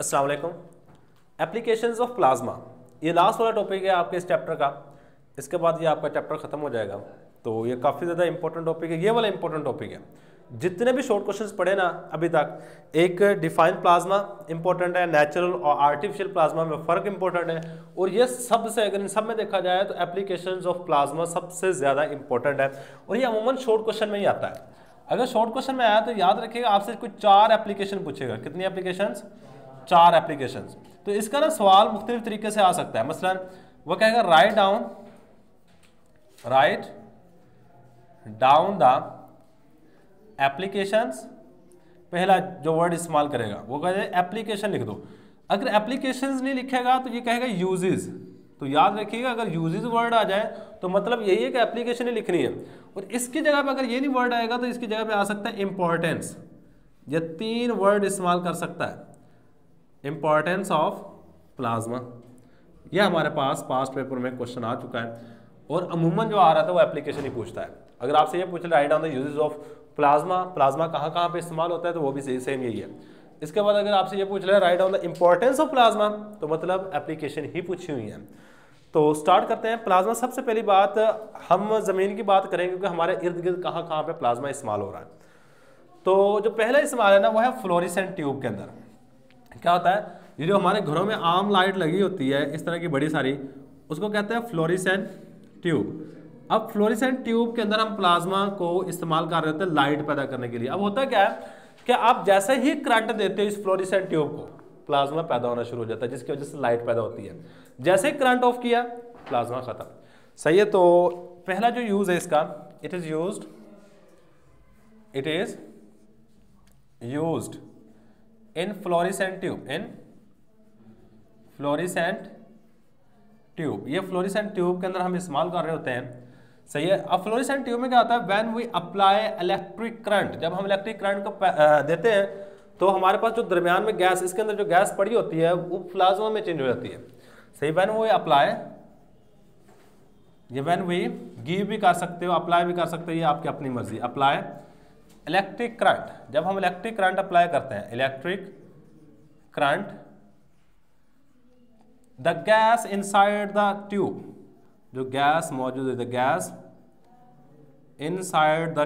अस्सलाम वालेकुम। Applications of plasma, ये लास्ट वाला टॉपिक है आपके इस चैप्टर का। इसके बाद ये आपका चैप्टर खत्म हो जाएगा, तो ये काफ़ी ज़्यादा इंपॉर्टेंट टॉपिक है। ये वाला इंपॉर्टेंट टॉपिक है। जितने भी शॉर्ट क्वेश्चंस पढ़े ना अभी तक, एक डिफाइन प्लाज्मा इंपॉर्टेंट है, नेचुरल और आर्टिफिशियल प्लाज्मा में फ़र्क इंपॉर्टेंट है, और ये सबसे अगर इन सब में देखा जाए तो एप्लीकेशंस ऑफ प्लाज्मा सबसे ज़्यादा इंपॉर्टेंट है, और ये अमूमन शॉर्ट क्वेश्चन में ही आता है। अगर शॉर्ट क्वेश्चन में आया तो याद रखिएगा आपसे कुछ 4 एप्लीकेशन पूछेगा। कितनी एप्लीकेशंस? 4 एप्लीकेशंस। तो इसका ना सवाल मुख्तलिफ तरीके से आ सकता है। मसलन वो कहेगा राइट डाउन द एप्लीकेशंस, पहला जो वर्ड इस्तेमाल करेगा वो कहेगा एप्लीकेशन लिख दो। अगर एप्लीकेशंस नहीं लिखेगा तो ये कहेगा यूजेस। तो याद रखिएगा अगर यूजेस वर्ड आ जाए तो मतलब यही है कि एप्लीकेशन ही लिखनी है, और इसकी जगह पे अगर ये नहीं वर्ड आएगा तो इसकी जगह पे आ सकता है इम्पोर्टेंस। ये 3 वर्ड इस्तेमाल कर सकता है। इम्पोर्टेंस ऑफ प्लाज्मा, ये हमारे पास पास्ट पेपर में क्वेश्चन आ चुका है, और अमूमन जो आ रहा था वो एप्लीकेशन ही पूछता है। अगर आपसे ये पूछ ले write down the uses of plasma, plasma कहाँ कहाँ पे इस्तेमाल होता है, तो वो भी सेम यही है। इसके बाद अगर आपसे ये पूछ ले write down the importance of plasma, तो मतलब एप्लीकेशन ही पूछी हुई है। तो स्टार्ट करते हैं। प्लाज्मा, सबसे पहली बात हम ज़मीन की बात करें, क्योंकि हमारे इर्द गिर्द कहाँ कहाँ पे प्लाज्मा इस्तेमाल हो रहा है। तो जो पहला इस्तेमाल है ना वो है फ्लोरेसेंट ट्यूब के अंदर। क्या होता है, ये जो हमारे घरों में आम लाइट लगी होती है इस तरह की बड़ी सारी, उसको कहते हैं फ्लोरेसेंट ट्यूब। अब फ्लोरेसेंट ट्यूब के अंदर हम प्लाज्मा को इस्तेमाल कर रहे होते हैं लाइट पैदा करने के लिए। अब होता क्या है कि आप जैसे ही करंट देते हो इस फ्लोरेसेंट ट्यूब को, प्लाज्मा पैदा होना शुरू हो जाता है, जिसकी वजह से लाइट पैदा होती है। जैसे ही करंट ऑफ किया, प्लाज्मा खत्म। सही है। तो पहला जो यूज है इसका, it is used in fluorescent tube. ये फ्लोरेसेंट ट्यूब के अंदर हम इस्तेमाल कर रहे होते हैं। सही है। अब फ्लोरेसेंट ट्यूब में क्या होता है, when we apply electric current, जब हम इलेक्ट्रिक करंट को देते हैं तो हमारे पास जो दरमियान में गैस, इसके अंदर जो गैस पड़ी होती है वो प्लाज्मा में चेंज हो जाती है। सही। व्हेन वी अप्लाई, ये व्हेन वी गिव भी कर सकते हो, अप्लाई भी कर सकते हो, ये आपकी अपनी मर्जी। अप्लाई इलेक्ट्रिक करंट, जब हम इलेक्ट्रिक करंट अप्लाई करते हैं, electric current the gas inside the tube, जो गैस मौजूद है, the gas inside the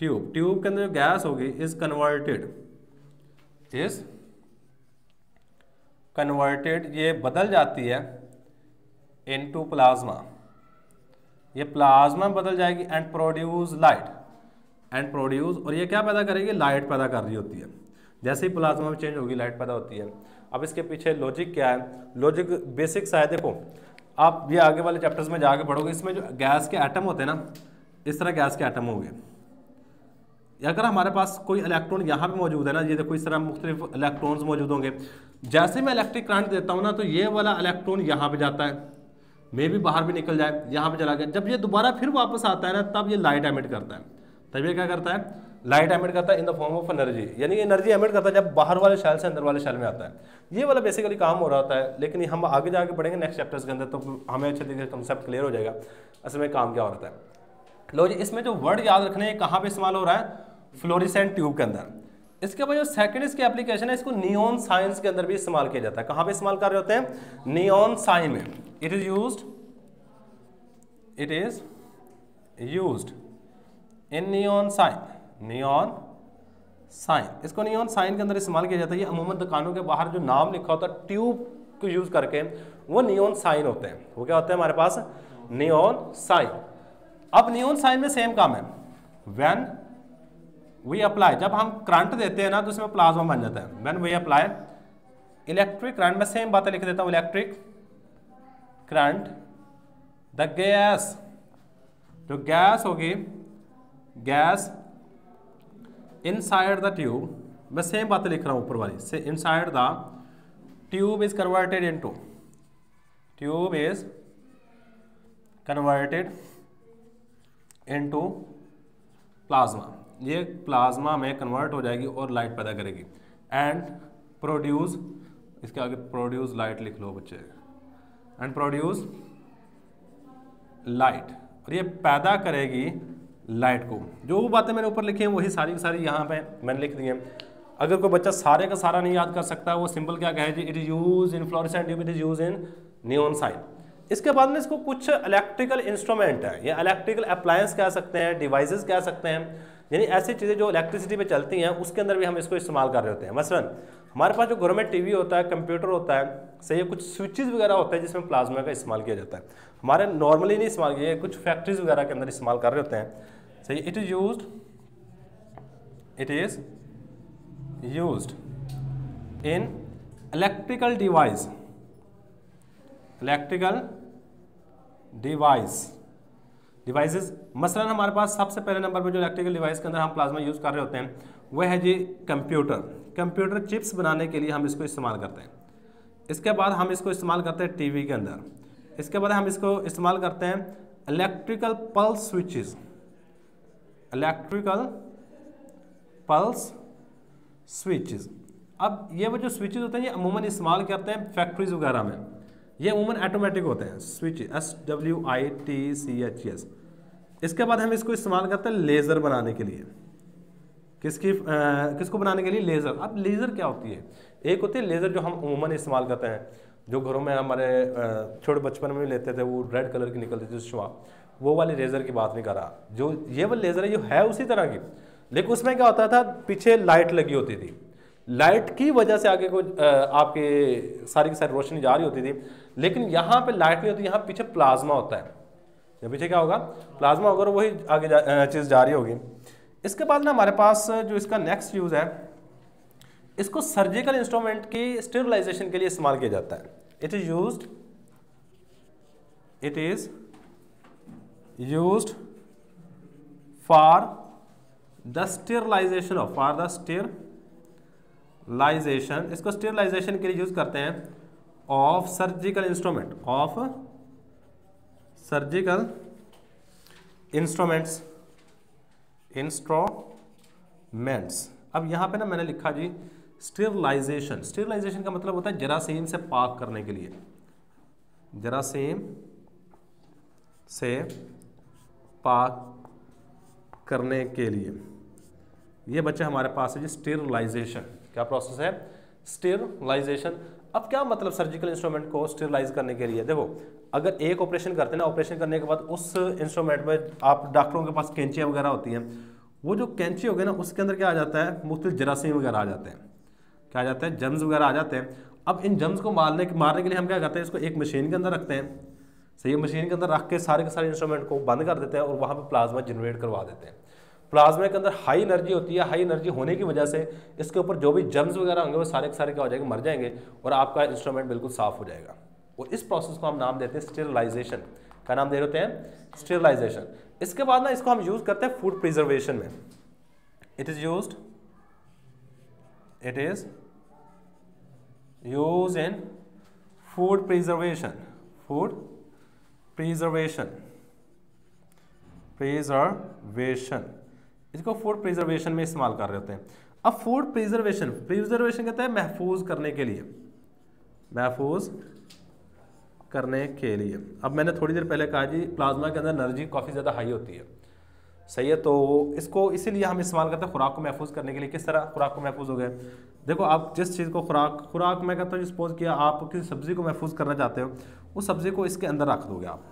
tube, tube के अंदर जो गैस होगी इज कन्वर्टेड, ये बदल जाती है इनटू प्लाज्मा, ये प्लाज्मा बदल जाएगी एंड प्रोड्यूस लाइट, और ये क्या पैदा करेगी, लाइट पैदा कर रही होती है। जैसे ही प्लाज्मा में चेंज होगी लाइट पैदा होती है। अब इसके पीछे लॉजिक क्या है, लॉजिक बेसिक्स है। देखो आप ये आगे वाले चैप्टर्स में जाके पढ़ोगे, इसमें जो गैस के एटम होते हैं ना, इस तरह गैस के एटम होंगे। अगर हमारे पास कोई इलेक्ट्रॉन यहाँ पे मौजूद है ना, ये देखो इस तरह मुख्तलिफ इलेक्ट्रॉन्स मौजूद होंगे। जैसे मैं इलेक्ट्रिक करंट देता हूँ ना, तो ये वाला इलेक्ट्रॉन यहाँ पर जाता है, मे भी बाहर भी निकल जाए, यहाँ पर चला गया। जब ये दोबारा फिर वापस आता है ना, तब ये लाइट एमिट करता है। तब ये क्या करता है, लाइट एमिट करता है in the form of energy, यानी कि एनर्जी एमिट करता है जब बाहर वाले शैल से अंदर वाले शैल में आता है। ये वाला बेसिकली काम हो रहा है, लेकिन हम आगे जाके पढ़ेंगे नेक्स्ट चैप्टर्स के अंदर, तो हमें अच्छे तरीके से कंसेप्ट क्लियर हो जाएगा असल में काम क्या हो रहा है। लो जी, इसमें जो वर्ड याद रखने हैं कहाँ पर इस्तेमाल हो रहा है, फ्लोरेसेंट ट्यूब के अंदर। इसके बाद जो सेकेंड इसकी एप्लीकेशन है, इसको नियॉन साइंस के अंदर भी इस्तेमाल किया जाता है। कहाँ पर इस्तेमाल कर रहे होते हैं, नियॉन साइन में। It is used in neon sign. इसको नियॉन साइन के अंदर इस्तेमाल किया जाता है। ये अमूमन दुकानों के बाहर जो नाम लिखा होता है ट्यूब को यूज़ करके, वो नियॉन साइन होते हैं। वो क्या होते हैं हमारे पास, नियॉन साइन। अब नियॉन साइन में सेम काम है। व्हेन वी अप्लाई, जब हम करंट देते हैं ना तो इसमें प्लाज्मा बन जाता है। When we apply electric current, में सेम बातें लिख देता हूँ, इलेक्ट्रिक करंट द गैस, जो गैस होगी, गैस इनसाइड द ट्यूब, मैं सेम बातें लिख रहा हूँ ऊपर वाली से, inside the tube is converted into plasma, ये प्लाज्मा में कन्वर्ट हो जाएगी और लाइट पैदा करेगी एंड प्रोड्यूस, इसके आगे प्रोड्यूस लाइट लिख लो बच्चे, एंड प्रोड्यूस लाइट, और ये पैदा करेगी लाइट को। जो वो बातें मैंने ऊपर लिखी हैं वही सारी की सारी यहाँ पे मैंने लिख दी हैं। अगर कोई बच्चा सारे का सारा नहीं याद कर सकता वो सिंपल क्या कहे जी, it is use in fluorescent tube, it is use in neon sign. इसके बाद में इसको कुछ इलेक्ट्रिकल इंस्ट्रूमेंट है या इलेक्ट्रिकल अप्लायंस कह सकते हैं, डिवाइसेस कह सकते हैं, यानी ऐसी चीज़ें जो इलेक्ट्रिसिटी पे चलती हैं उसके अंदर भी हम इसको इस्तेमाल कर रहे होते हैं। मसलन हमारे पास जो घर में टीवी होता है, कंप्यूटर होता है, सही है, कुछ स्विचेस वगैरह होते हैं जिसमें प्लाज्मा का इस्तेमाल किया जाता है। हमारे नॉर्मली नहीं इस्तेमाल किया, कुछ फैक्ट्रीज वगैरह के अंदर इस्तेमाल कर रहे होते हैं, सही। It is used in electrical device, electrical devices. मसलन हमारे पास सबसे पहले नंबर पर जो इलेक्ट्रिकल डिवाइस के अंदर हम प्लाज्मा यूज़ कर रहे होते हैं वह है जी कंप्यूटर। कंप्यूटर चिप्स बनाने के लिए हम इसको इस्तेमाल करते हैं। इसके बाद हम इसको इस्तेमाल करते हैं टीवी के अंदर। इसके बाद हम इसको इस्तेमाल करते हैं electrical pulse switches, electrical pulse switches. अब ये वो जो स्विचेस होते हैं ये अमूमन इस्तेमाल करते हैं फैक्ट्रीज वगैरह में, ये अमूमन ऑटोमेटिक होते हैं स्विच, SWITCHES। इसके बाद हम इसको इस्तेमाल करते हैं लेज़र बनाने के लिए। किसको बनाने के लिए? लेज़र। अब लेज़र क्या होती है? एक होती है लेज़र जो हम अमूमन इस्तेमाल करते हैं, जो घरों में हमारे छोटे बचपन में लेते थे, वो रेड कलर की निकलती थी शुआ, वो वाली लेज़र की बात नहीं कर रहा। जो ये वाली लेज़र है ये है उसी तरह की, लेकिन उसमें क्या होता था, पीछे लाइट लगी होती थी, लाइट की वजह से आगे को आपके सारी की सारी रोशनी जा रही होती थी। लेकिन यहाँ पे लाइट नहीं होती, यहाँ पीछे प्लाज्मा होता है, यहाँ पीछे क्या होगा, प्लाज्मा होगा, वही आगे चीज़ जा रही होगी। इसके बाद ना हमारे पास जो इसका नेक्स्ट यूज़ है, इसको सर्जिकल इंस्ट्रूमेंट की स्टेरिलाइजेशन के लिए इस्तेमाल किया जाता है। It is used for the sterilisation of, इसको स्टेरिलाइजेशन के लिए यूज करते हैं of surgical instrument, of surgical instruments. अब यहाँ पे ना मैंने लिखा जी स्टेरिलाइजेशन। स्टेरिलाइजेशन का मतलब होता है जरासीम से पाक करने के लिए, जरासीम से पाक करने के लिए ये बच्चा हमारे पास है जी स्टेरिलाइजेशन। क्या प्रोसेस है? स्टेरिलाइजेशन। अब क्या मतलब सर्जिकल इंस्ट्रूमेंट को स्टेरिलाइज करने के लिए? देखो अगर एक ऑपरेशन करते हैं ना, ऑपरेशन करने के बाद उस इंस्ट्रूमेंट में आप डॉक्टरों के पास कैंचियाँ वगैरह होती हैं, वो जो कैंची हो गई ना उसके अंदर क्या आ जाता है, मुख्तलिफ जरासीम वगैरह आ जाते हैं, क्या आ जाते हैं, जम्स वगैरह आ जाते हैं। अब इन जम्स को मारने के लिए हम क्या करते हैं, इसको एक मशीन के अंदर रखते हैं, सही है, मशीन के अंदर रख के सारे के सारे इंस्ट्रूमेंट को बंद कर देते हैं और वहाँ पर प्लाज्मा जनरेट करवा देते हैं। प्लाज्मा के अंदर हाई एनर्जी होती है, हाई एनर्जी होने की वजह से इसके ऊपर जो भी जम्स वगैरह होंगे वो सारे के सारे क्या हो जाएंगे, मर जाएंगे और आपका इंस्ट्रूमेंट बिल्कुल साफ हो जाएगा। और इस प्रोसेस को हम नाम देते हैं स्टेरिलाइजेशन। क्या नाम दे देते हैं? स्टेरिलाइजेशन। इसके बाद ना इसको हम यूज़ करते हैं फूड प्रिजर्वेशन में। It is use in food preservation, इसको फूड प्रिजर्वेशन में इस्तेमाल कर रहे होते हैं। अब फूड प्रिजर्वेशन कहता है महफूज करने के लिए, महफूज करने के लिए। अब मैंने थोड़ी देर पहले कहा जी प्लाज्मा के अंदर एनर्जी काफ़ी ज़्यादा हाई होती है, सही है, तो इसको इसीलिए हम इस्तेमाल करते हैं खुराक को महफूज करने के लिए। किस तरह खुराक को महफूज हो गए? देखो आप जिस चीज़ को खुराक मैं कहता हूँ, सपोज किया आप किसी सब्ज़ी को महफूज करना चाहते हो, उस सब्ज़ी को इसके अंदर रख दोगे आप।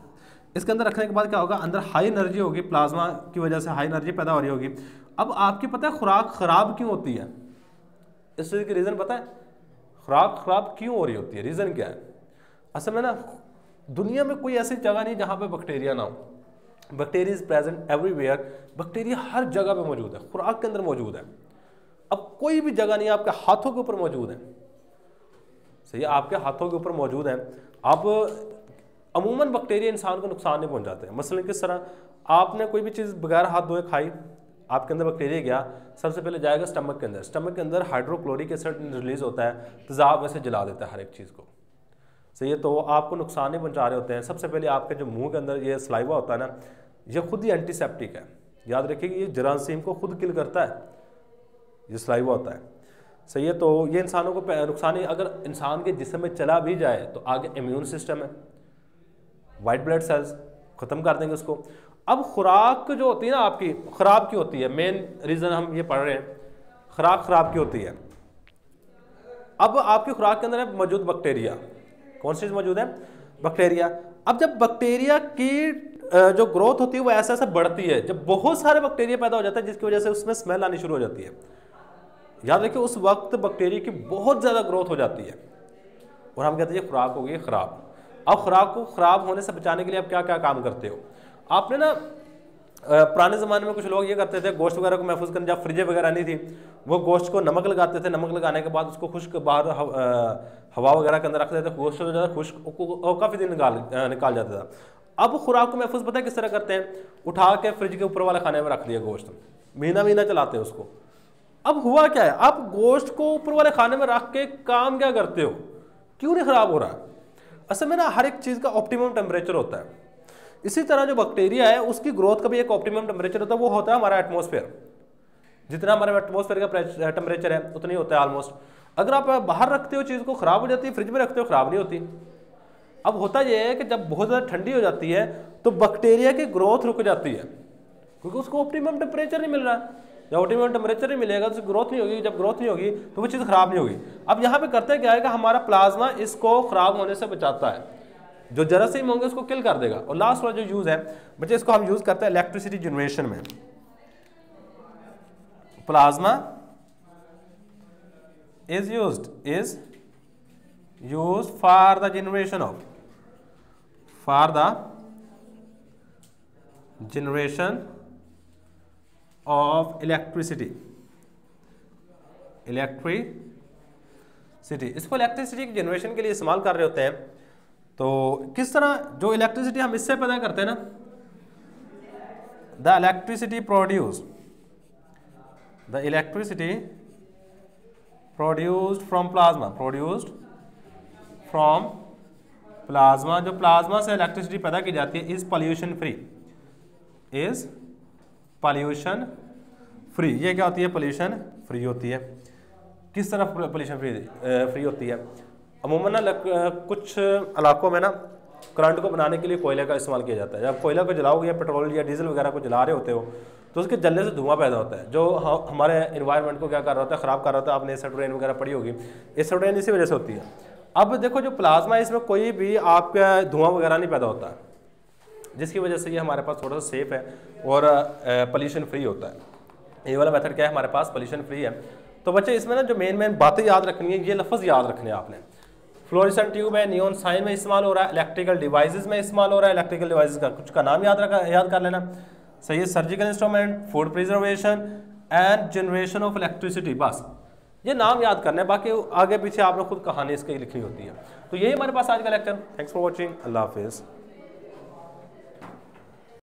इसके अंदर रखने के बाद क्या होगा, अंदर हाई एनर्जी होगी, प्लाज्मा की वजह से हाई एनर्जी पैदा हो रही होगी। अब आपकी पता है खुराक ख़राब क्यों होती है, इस चीज़ की रीज़न पता है, खुराक ख़राब क्यों हो रही होती है, रीज़न क्या है? असल में ना दुनिया में कोई ऐसी जगह नहीं जहाँ पे बैक्टीरिया ना हो। Bacteria is present everywhere, bacteria हर जगह पे मौजूद है, खुराक के अंदर मौजूद है। अब कोई भी जगह नहीं, आपके हाथों के ऊपर मौजूद है, सही है, आपके हाथों के ऊपर मौजूद है। आप अमूमन बैक्टीरिया इंसान को नुकसान नहीं पहुंचाते हैं। मसलन किस तरह, आपने कोई भी चीज़ बगैर हाथ धोए खाई, आपके अंदर बैक्टीरिया गया, सबसे पहले जाएगा स्टमक के अंदर। स्टमक के अंदर हाइड्रोक्लोरिक एसिड रिलीज होता है, तेजाब वैसे जला देता है हर एक चीज़ को, सही है, तो आपको नुकसान नहीं पहुंचा रहे होते हैं। सबसे पहले आपके जो मुँह के अंदर ये सलाइवा होता है ना, ये खुद ही एंटीसेप्टिक है, याद रखिए कि ये जरासीम को खुद किल करता है, ये सलाइवा होता है, सही है, तो ये इंसानों को नुकसान ही। अगर इंसान के जिस्म में चला भी जाए तो आगे इम्यून सिस्टम है, वाइट ब्लड सेल्स ख़त्म कर देंगे उसको। अब खुराक जो होती है ना आपकी, ख़राब क्यों होती है, मेन रीज़न हम ये पढ़ रहे हैं, खुराक ख़राब की होती है। अब आपकी खुराक के अंदर है मौजूद बैक्टीरिया, कौन सी चीज़ मौजूद है? बैक्टीरिया। अब जब बैक्टीरिया की जो ग्रोथ होती है वो ऐसा ऐसा बढ़ती है, जब बहुत सारे बैक्टीरिया पैदा हो जाता है जिसकी वजह से उसमें स्मेल आनी शुरू हो जाती है। याद रखिए उस वक्त बैक्टीरिया की बहुत ज़्यादा ग्रोथ हो जाती है और हम कहते हैं ये खुराक हो गई ख़राब। अब खुराक को ख़राब होने से बचाने के लिए आप क्या क्या काम करते हो? आपने ना पुराने ज़माने में कुछ लोग ये करते थे, गोश्त वगैरह को महफूज करने, जब फ्रिजें वगैरह नहीं थी वो गोश्त को नमक लगाते थे, नमक लगाने के बाद उसको खुश्क बाहर हवा वगैरह के अंदर रखते थे, गोश्त ज़्यादा खुश्क काफ़ी दिन निकाल जाता था। अब खुराक को महफूज पता है किस तरह करते हैं? उठा के फ्रिज के ऊपर वाले खाने में रख दिया गोश्त, महीना महीना चलाते हैं उसको। अब हुआ क्या है, आप गोश्त को ऊपर वाले खाने में रख के काम क्या करते हो? क्यों नहीं ख़राब हो रहा है? असल में ना हर एक चीज़ का ऑप्टिमम टेम्परेचर होता है। इसी तरह जो बैक्टीरिया है उसकी ग्रोथ का भी एक ऑप्टिमम टेम्परेचर होता है, वो होता है हमारा एटमॉस्फेयर। जितना हमारे एटमॉस्फेयर का टेम्परेचर है उतना ही होता है ऑलमोस्ट। अगर आप बाहर रखते हो चीज़ को ख़राब हो जाती है, फ्रिज में रखते हो ख़राब नहीं होती। अब होता यह है कि जब बहुत ज़्यादा ठंडी हो जाती है तो बैक्टीरिया की ग्रोथ रुक जाती है, क्योंकि उसको ऑप्टिमम टेम्परेचर नहीं मिल रहा है। जब ऑप्टिमम टेम्परेचर नहीं मिलेगा तो ग्रोथ नहीं होगी, जब ग्रोथ नहीं होगी तो वो चीज़ ख़राब नहीं होगी। अब यहाँ पर करते क्या है कि हमारा प्लाज्मा इसको ख़राब होने से बचाता है, जो जरासीम होंगे उसको किल कर देगा। और लास्ट वाला जो यूज़ है बच्चे, इसको हम यूज़ करते हैं इलेक्ट्रिसिटी जनरेशन में। Plasma is used for the generation of electricity इसको इलेक्ट्रिसिटी की जनरेशन के लिए इस्तेमाल कर रहे होते हैं। तो किस तरह जो इलेक्ट्रिसिटी हम इससे पैदा करते हैं ना, the electricity produced from plasma जो प्लाज्मा से इलेक्ट्रिसिटी पैदा की जाती है इज पॉल्यूशन फ्री। ये क्या होती है? पॉल्यूशन फ्री होती है। किस तरह पॉल्यूशन फ्री होती है? अमूमन ना कुछ इलाकों में ना करंट को बनाने के लिए कोयले का इस्तेमाल किया जाता है। जब कोयला को जलाओगे या पेट्रोल या डीजल वगैरह को जला रहे होते हो तो उसके जलने से धुआं पैदा होता है, जो हमारे इन्वायरमेंट को क्या कर रहा होता है? ख़राब कर रहा होता है। आपने एसिड रेन वगैरह पड़ी होगी, एसिड रेन इसी वजह से होती है। अब देखो जो प्लाज्मा है इसमें कोई भी आपका धुआं वगैरह नहीं पैदा होता, जिसकी वजह से ये हमारे पास थोड़ा सा सेफ है और पॉल्यूशन फ्री होता है। ये वाला मेथड क्या है हमारे पास? पॉल्यूशन फ्री है। तो बच्चे इसमें ना जो मेन बातें याद रखनी है, ये लफ्ज़ याद रखने हैं आपने। फ्लोरेसेंट ट्यूब है, नियॉन साइन में इस्तेमाल हो रहा है, इलेक्ट्रिकल डिवाइसेस में इस्तेमाल हो रहा है। इलेक्ट्रिकल डिवाइसेस का कुछ का नाम याद कर लेना सही है। Surgical instrument, food preservation and generation of electricity, बस ये नाम याद करना है, बाकी आगे पीछे आपने खुद कहानी इसकी लिखनी होती है। तो यही हमारे पास आज का लेक्चर। थैंक्स फॉर वॉचिंग, अल्लाह हाफिज़।